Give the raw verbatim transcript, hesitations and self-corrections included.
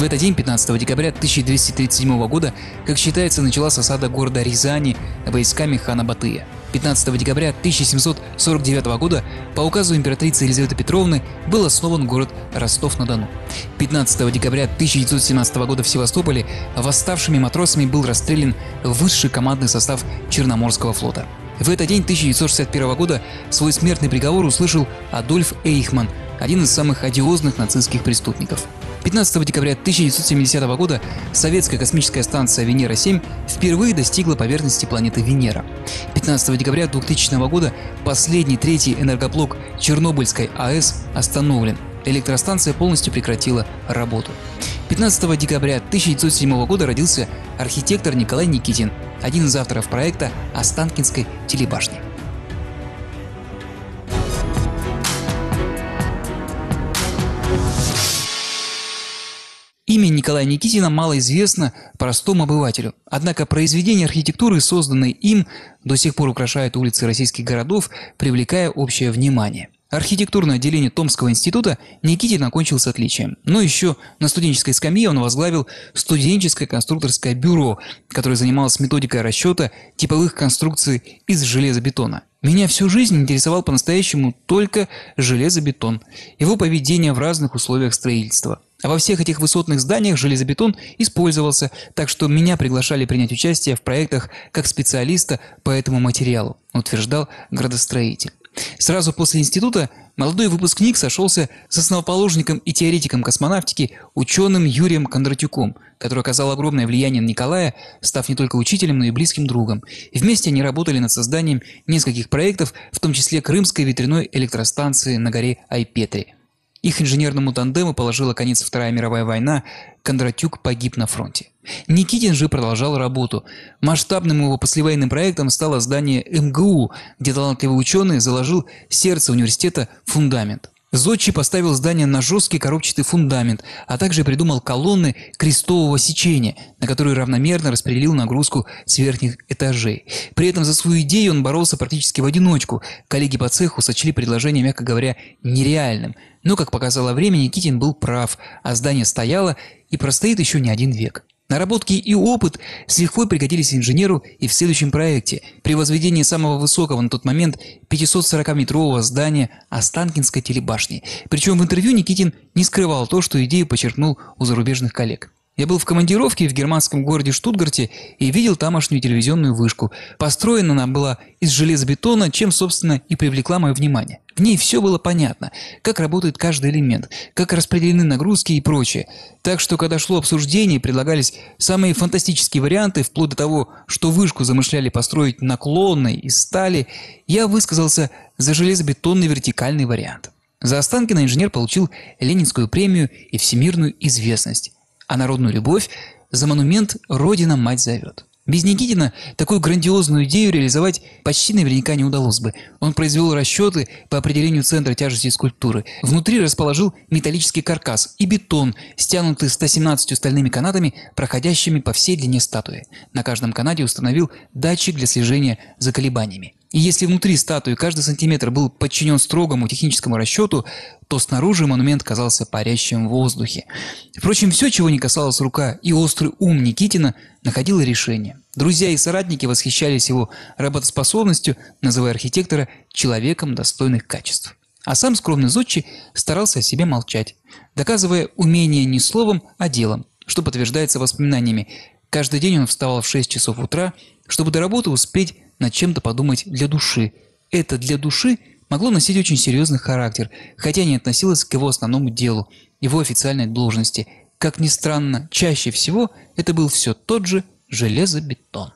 в этот день, пятнадцатого декабря тысяча двести тридцать седьмого года, как считается, началась осада города Рязани войсками хана Батыя. пятнадцатого декабря тысяча семьсот сорок девятого года по указу императрицы Елизаветы Петровны был основан город Ростов-на-Дону. пятнадцатого декабря тысяча девятьсот семнадцатого года в Севастополе восставшими матросами был расстрелян высший командный состав Черноморского флота. В этот день тысяча девятьсот шестьдесят первого года свой смертный приговор услышал Адольф Эйхман, один из самых одиозных нацистских преступников. пятнадцатого декабря тысяча девятьсот семидесятого года советская космическая станция Венера семь впервые достигла поверхности планеты Венера. пятнадцатого декабря двухтысячного года последний третий энергоблок Чернобыльской АЭС остановлен. Электростанция полностью прекратила работу. пятнадцатого декабря тысяча девятьсот седьмого года родился архитектор Николай Никитин, один из авторов проекта Останкинской телебашни. Имя Николая Никитина мало известно простому обывателю, однако произведения архитектуры, созданные им, до сих пор украшают улицы российских городов, привлекая общее внимание. Архитектурное отделение Томского института Никитин окончил с отличием, но еще на студенческой скамье он возглавил студенческое конструкторское бюро, которое занималось методикой расчета типовых конструкций из железобетона. Меня всю жизнь интересовал по-настоящему только железобетон, его поведение в разных условиях строительства. А во всех этих высотных зданиях железобетон использовался, так что меня приглашали принять участие в проектах как специалиста по этому материалу, утверждал градостроитель. Сразу после института молодой выпускник сошелся с основоположником и теоретиком космонавтики, ученым Юрием Кондратюком, который оказал огромное влияние на Николая, став не только учителем, но и близким другом. И вместе они работали над созданием нескольких проектов, в том числе Крымской ветряной электростанции на горе Ай-Петри. Их инженерному тандему положила конец Вторая мировая война, Кондратюк погиб на фронте. Никитин же продолжал работу. Масштабным его послевоенным проектом стало здание эм гэ у, где талантливый ученый заложил сердце университета фундамент. Зодчий поставил здание на жесткий коробчатый фундамент, а также придумал колонны крестового сечения, на которые равномерно распределил нагрузку с верхних этажей. При этом за свою идею он боролся практически в одиночку. Коллеги по цеху сочли предложение, мягко говоря, нереальным. Но, как показало время, Никитин был прав, а здание стояло и простоит еще не один век. Наработки и опыт с лихвой пригодились инженеру и в следующем проекте при возведении самого высокого на тот момент пятисотсорокаметрового здания Останкинской телебашни. Причем в интервью Никитин не скрывал то, что идею почерпнул у зарубежных коллег. Я был в командировке в германском городе Штутгарте и видел тамошнюю телевизионную вышку. Построена она была из железобетона, чем, собственно, и привлекла мое внимание. В ней все было понятно, как работает каждый элемент, как распределены нагрузки и прочее. Так что, когда шло обсуждение, предлагались самые фантастические варианты, вплоть до того, что вышку замышляли построить наклонной из стали, я высказался за железобетонный вертикальный вариант. За Останкино инженер получил Ленинскую премию и всемирную известность, а народную любовь за монумент «Родина мать зовет». Без Никитина такую грандиозную идею реализовать почти наверняка не удалось бы. Он произвел расчеты по определению центра тяжести скульптуры. Внутри расположил металлический каркас и бетон, стянутый ста семнадцатью стальными канатами, проходящими по всей длине статуи. На каждом канате установил датчик для слежения за колебаниями. И если внутри статуи каждый сантиметр был подчинен строгому техническому расчету, то снаружи монумент казался парящим в воздухе. Впрочем, все, чего не касалась рука и острый ум Никитина, находило решение. Друзья и соратники восхищались его работоспособностью, называя архитектора человеком достойных качеств. А сам скромный зодчий старался о себе молчать, доказывая умение не словом, а делом, что подтверждается воспоминаниями. Каждый день он вставал в шесть часов утра, чтобы до работы успеть над чем-то подумать для души. Это «для души» могло носить очень серьезный характер, хотя не относилось к его основному делу, его официальной должности. Как ни странно, чаще всего это был все тот же железобетон.